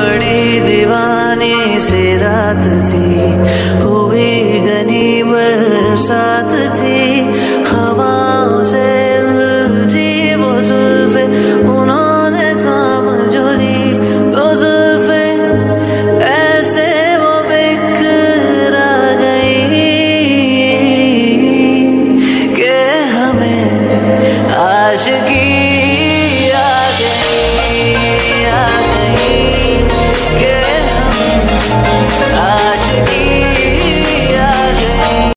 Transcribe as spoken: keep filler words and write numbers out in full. बड़े दीवाने से रात थी, हुई घनी बरसात।